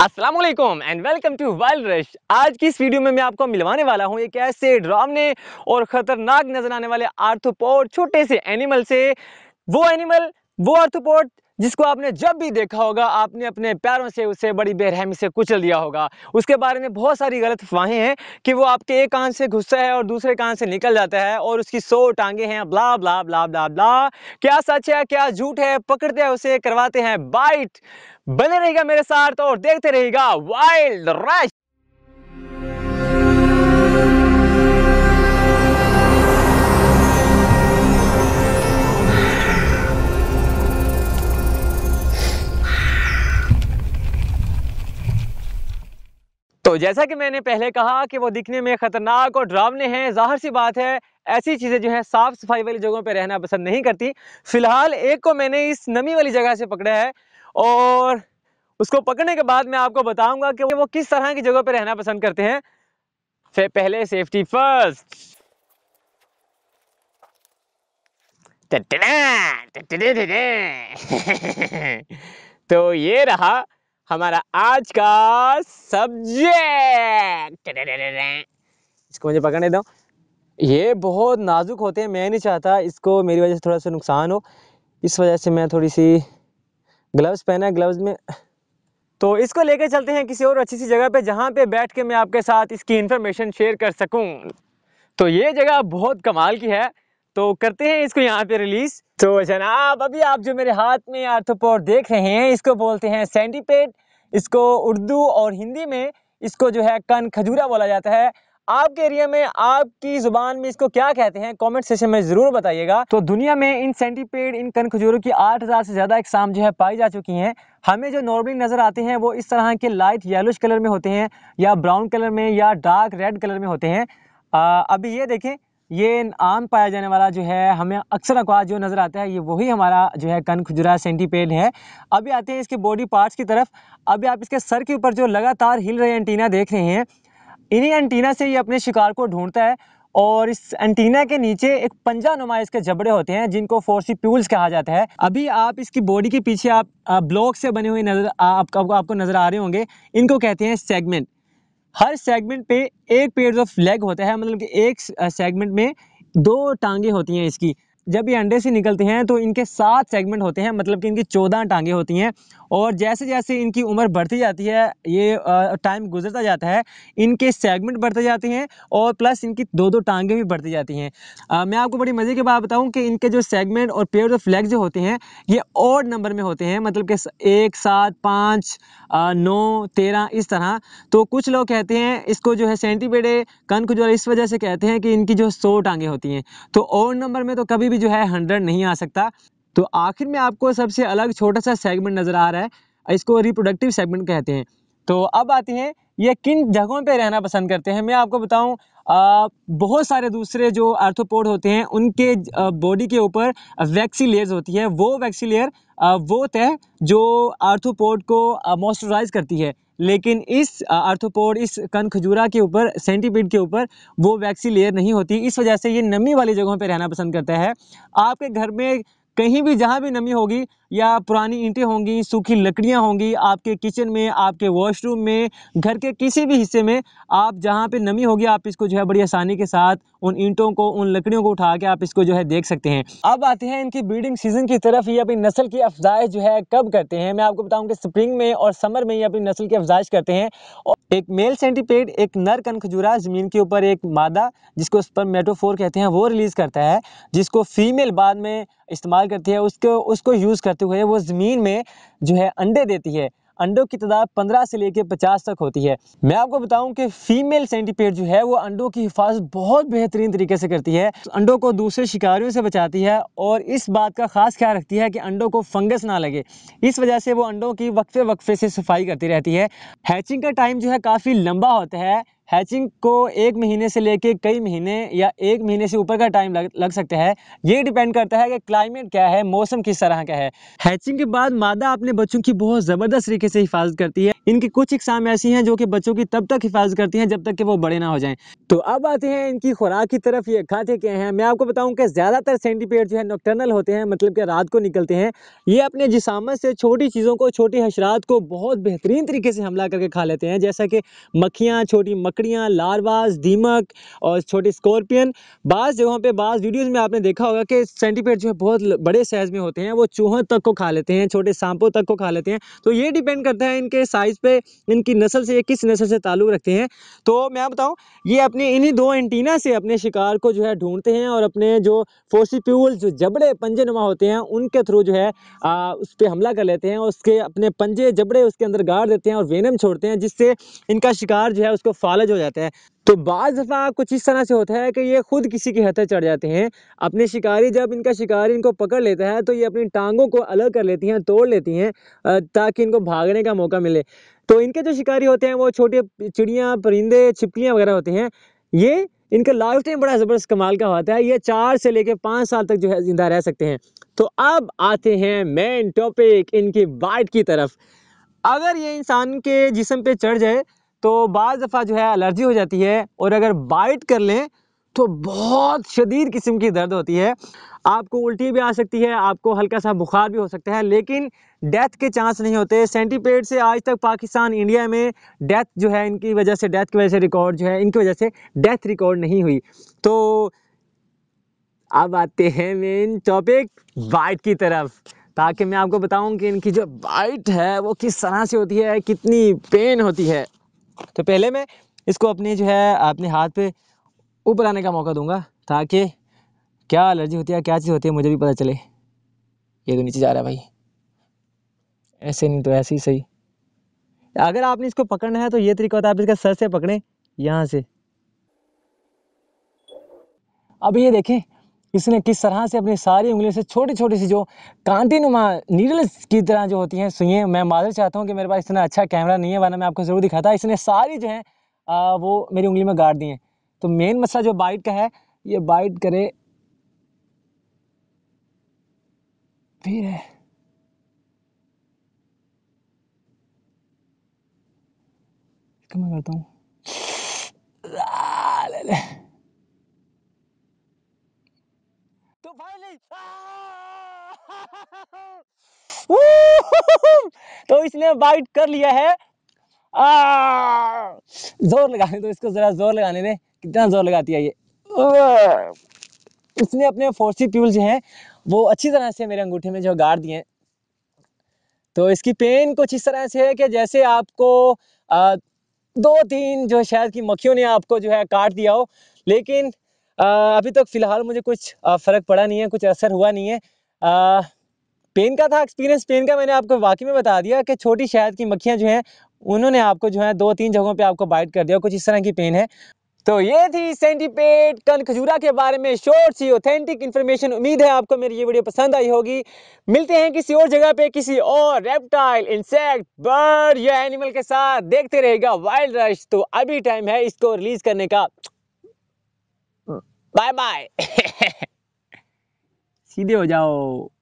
अस्सलामुअलैकुम and welcome to wild rush. आज की इस वीडियो में मैं आपको मिलवाने वाला हूँ एक ऐसे डरावने और ख़तरनाक नज़र आने वाले आर्थ्रोपोड छोटे से एनिमल से। वो एनिमल, वो आर्थ्रोपोड जिसको आपने जब भी देखा होगा आपने अपने पैरों से उसे बड़ी बेरहमी से कुचल दिया होगा। उसके बारे में बहुत सारी गलत अफवाहें हैं कि वो आपके एक कान से घुसता है और दूसरे कान से निकल जाता है और उसकी 100 टांगे हैं, blah blah blah blah blah. क्या सच है, क्या झूठ है, पकड़ते हैं उसे, करवाते हैं बाइट। बने रहेगा मेरे साथ और देखते रहेगा वाइल्ड रश। तो जैसा कि मैंने पहले कहा कि वो दिखने में ख़तरनाक और डरावने हैं, जाहिर सी बात है ऐसी चीज़ें जो है साफ़ सफाई वाली जगहों पर रहना पसंद नहीं करती। फ़िलहाल एक को मैंने इस नमी वाली जगह से पकड़ा है और उसको पकड़ने के बाद मैं आपको बताऊंगा कि वो किस तरह की जगह पर रहना पसंद करते हैं। पहले सेफ्टी फर्स्ट। तो ये रहा हमारा आज का सब्जेक्ट। इसको मुझे पकड़ने दो, ये बहुत नाजुक होते हैं, मैं नहीं चाहता इसको मेरी वजह से थोड़ा सा नुकसान हो। इस वजह से मैं थोड़ी सी ग्लव्स पहना, ग्लव्स में। तो इसको लेकर चलते हैं किसी और अच्छी सी जगह पे जहाँ पे बैठ के मैं आपके साथ इसकी इन्फॉर्मेशन शेयर कर सकूँ। तो ये जगह बहुत कमाल की है, तो करते हैं इसको यहाँ पे रिलीज। तो जनाब अभी आप जो मेरे हाथ में आर्थ्रोपोड देख रहे हैं इसको बोलते हैं सेंटीपेड। इसको उर्दू और हिंदी में इसको जो है कनखजूरा बोला जाता है। आपके एरिया में, आपकी जुबान में इसको क्या कहते हैं कमेंट सेक्शन में ज़रूर बताइएगा। तो दुनिया में इन सेंटीपेड, इन कनखजूरों की 8000 से ज़्यादा इकसाम जो है पाई जा चुकी हैं। हमें जो नॉर्मली नज़र आते हैं वो इस तरह के लाइट येलोश कलर में होते हैं या ब्राउन कलर में या डार्क रेड कलर में होते हैं। अभी ये देखें, ये आम पाया जाने वाला जो है हमें अक्सर अक्वा जो नज़र आता है ये वही हमारा जो है कनखजुरा सेंटीपेड है। अभी आते हैं इसके बॉडी पार्ट्स की तरफ। अभी आप इसके सर के ऊपर जो लगातार हिल रहे एंटीना देख रहे हैं, इन्हीं एंटीना से ये अपने शिकार को ढूंढता है और इस एंटीना के नीचे एक पंजा नुमा इसके जबड़े होते हैं जिनको फोर्सिप्यूल्स कहा जाता है। अभी आप इसकी बॉडी के पीछे आप ब्लॉक से बने हुए नजर आपको नज़र आ रहे होंगे, इनको कहते हैं सेगमेंट। हर सेगमेंट पे एक पेयर ऑफ लेग होता है, मतलब कि एक सेगमेंट में दो टांगे होती हैं इसकी। जब ये अंडे से निकलते हैं तो इनके 7 सेगमेंट होते हैं, मतलब कि इनकी 14 टांगे होती हैं। और जैसे जैसे इनकी उम्र बढ़ती जाती है, ये टाइम गुजरता जाता है, इनके सेगमेंट बढ़ते जाते हैं और प्लस इनकी 2-2 टांगे भी बढ़ती जाती हैं। मैं आपको बड़ी मज़े की बात बताऊं कि इनके जो सेगमेंट और पेयर ऑफ लेग जो होते हैं ये ऑड नंबर में होते हैं, मतलब कि 1, 7, 5, 9, 13 इस तरह। तो कुछ लोग कहते हैं इसको जो है सेंटीपेड कनखजूरा इस वजह से कहते हैं कि इनकी जो 100 टांगे होती हैं, तो ऑड नंबर में तो कभी जो है 100 नहीं आ सकता। तो आखिर में आपको सबसे अलग छोटा सा सेगमेंट नजर आ रहा है, इसको रिप्रोडक्टिव सेगमेंट कहते हैं। तो अब आते हैं ये किन जगहों पे रहना पसंद करते हैं। मैं आपको बताऊं, बहुत सारे दूसरे जो आर्थ्रोपोड होते हैं उनके बॉडी के ऊपर वैक्सी लेयर्स होती है। वो वैक्सी लेयर वो तह जो आर्थ्रोपोड को मॉइस्चराइज करती है, लेकिन इस आर्थ्रोपोड, इस कनखजूरा के ऊपर, सेंटीपीड के ऊपर वो वैक्सी लेयर नहीं होती। इस वजह से ये नमी वाली जगहों पे रहना पसंद करता है। आपके घर में कहीं भी जहाँ भी नमी होगी या पुरानी ईंटें होंगी, सूखी लकड़ियाँ होंगी, आपके किचन में, आपके वॉशरूम में, घर के किसी भी हिस्से में आप जहाँ पे नमी होगी आप इसको जो है बड़ी आसानी के साथ उन ईंटों को, उन लकड़ियों को उठा के आप इसको जो है देख सकते हैं। अब आते हैं इनकी ब्रीडिंग सीजन की तरफ। ये अपनी नस्ल की अफजाइश जो है कब करते हैं, मैं आपको बताऊँ कि स्प्रिंग में और समर में ये अपनी नस्ल की अफजाइश करते हैं। और एक मेल सेंटीपेड, एक नर कनखजूरा ज़मीन के ऊपर एक मादा जिसको स्पर्मेटोफोर कहते हैं वो रिलीज़ करता है, जिसको फीमेल बाद में इस्तेमाल करती है। उसको यूज़ करते हुए वो ज़मीन में जो है अंडे देती है। अंडों की तादाद 15 से लेकर 50 तक होती है। मैं आपको बताऊं कि फीमेल सेंटीपेड जो है वो अंडों की हिफाजत बहुत बेहतरीन तरीके से करती है, अंडों को दूसरे शिकारियों से बचाती है और इस बात का खास ख्याल रखती है कि अंडों को फंगस ना लगे। इस वजह से वो अंडों की वक्फे वक्फे से सफाई करती रहती है। हैचिंग का टाइम जो है काफ़ी लंबा होता है, हैचिंग को 1 महीने से लेके कई महीने या 1 महीने से ऊपर का टाइम लग सकता है। ये डिपेंड करता है कि क्लाइमेट क्या है, मौसम किस तरह का है। हैचिंग के बाद मादा अपने बच्चों की बहुत ज़बरदस्त तरीके से हिफाजत करती है। इनकी कुछ इकसाम ऐसी हैं जो कि बच्चों की तब तक हिफाजत करती हैं जब तक कि वो बड़े ना हो जाएं। तो अब आते हैं इनकी खुराक की तरफ, ये खाते क्या हैं। मैं आपको बताऊं कि ज़्यादातर सेंटीपेड जो है नॉक्टर्नल होते हैं, मतलब कि रात को निकलते हैं। ये अपने जिसामत से छोटी चीज़ों को, छोटी हशरात को बहुत बेहतरीन तरीके से हमला करके खा लेते हैं, जैसा कि मक्खियाँ, छोटी मकड़ियाँ, लारवास, दीमक और छोटे स्कॉर्पियन। बाज़ जगहों पर, बाज़ वीडियोज़ में आपने देखा होगा कि सेंटीपेड जो है बहुत बड़े साइज़ में होते हैं, वो चूहों तक को खा लेते हैं, छोटे सांपों तक को खा लेते हैं। तो ये डिपेंड करता है इनके साइज़ पे, इनकी नस्ल से, ये किस नस्ल से ताल्लुक़ रखते हैं। तो मैं बताऊं, ये अपने इन्हीं दो एंटीना से अपने शिकार को जो है ढूंढते हैं और अपने जो फोर्सिप्यूल, जो जबड़े पंजेनुमा होते हैं, उनके थ्रू जो है उस पर हमला कर लेते हैं। उसके अपने पंजे, जबड़े उसके अंदर गाड़ देते हैं और वेनम छोड़ते हैं, जिससे इनका शिकार जो है उसको फालज हो जाता है। तो बाज़ दफ़ा कुछ इस तरह से होता है कि ये खुद किसी के हथे चढ़ जाते हैं। अपने शिकारी, जब इनका शिकारी इनको पकड़ लेता है तो ये अपनी टांगों को अलग कर लेती हैं, तोड़ लेती हैं, ताकि इनको भागने का मौका मिले। तो इनके जो शिकारी होते हैं वो छोटे चिड़ियाँ, परिंदे, छिपकलियाँ वगैरह होते हैं। ये इनका लाइफ टाइम बड़ा ज़बरदस्त कमाल का होता है, ये 4 से लेकर 5 साल तक जो है ज़िंदा रह सकते हैं। तो अब आते हैं मेन टॉपिक, इनकी बाइट की तरफ। अगर ये इंसान के जिस्म पे चढ़ जाए तो बाज़ दफ़ा जो है एलर्जी हो जाती है, और अगर बाइट कर लें तो बहुत शदीद किस्म की दर्द होती है। आपको उल्टी भी आ सकती है, आपको हल्का सा बुखार भी हो सकता है, लेकिन डेथ के चांस नहीं होते। सेंटीपेड से आज तक पाकिस्तान, इंडिया में डेथ जो है इनकी वजह से, डेथ की वजह से रिकॉर्ड जो है, इनकी वजह से डेथ रिकॉर्ड नहीं हुई। तो अब आते हैं मेन टॉपिक, बाइट की तरफ, ताकि मैं आपको बताऊँ कि इनकी जो बाइट है वो किस तरह से होती है, कितनी पेन होती है। तो पहले मैं इसको अपने जो है अपने हाथ पे ऊपर आने का मौका दूंगा, ताकि क्या एलर्जी होती है, क्या चीज़ होती है, मुझे भी पता चले। ये तो नीचे जा रहा है भाई, ऐसे नहीं तो ऐसे ही सही। अगर आपने इसको पकड़ना है तो ये तरीका होता है, आप इसका सर से पकड़ें, यहाँ से। अब ये देखें इसने किस तरह से अपनी सारी उंगलियों से छोटी छोटी सी जो कांटेनुमा नीडल्स की तरह जो होती हैं सुइयाँ, मैं माजर चाहता हूँ कि मेरे पास इतना अच्छा कैमरा नहीं है, वरना मैं आपको ज़रूर दिखाता। इसने सारी जो है वो मेरी उंगली में गाड़ दी हैं। तो मेन मसला जो बाइट का है, ये बाइट करे फिर है। इसका मैं करता हूँ तो फाइनली तो इसने बाइट कर लिया है। जोर लगाने दो इसको, जरा जोर लगाने दे, कितना जोर लगाती है ये। इसने अपने फोर्सिप्यूल जो हैं वो अच्छी तरह से मेरे अंगूठे में जो गाड़ दिए। तो इसकी पेन कुछ इस तरह से है कि जैसे आपको 2-3 जो शहद की मक्खियों ने आपको जो है काट दिया हो, लेकिन अभी तक फ़िलहाल मुझे कुछ फ़र्क पड़ा नहीं है, कुछ असर हुआ नहीं है। पेन का था एक्सपीरियंस, पेन का मैंने आपको वाकई में बता दिया कि छोटी शहद की मक्खियाँ जो हैं उन्होंने आपको जो है 2-3 जगहों पे आपको बाइट कर दिया, कुछ इस तरह की पेन है। तो ये थी सेंटीपेड कनखजूरा के बारे में शॉर्ट सी ऑथेंटिक इन्फॉर्मेशन। उम्मीद है आपको मेरी ये वीडियो पसंद आई होगी। मिलते हैं किसी और जगह पे, किसी और रेप्टाइल, इंसेक्ट, बर्ड या एनिमल के साथ। देखते रहेगा वाइल्ड रश। तो अभी टाइम है इसको रिलीज़ करने का। बाय बाय सीधे हो जाओ।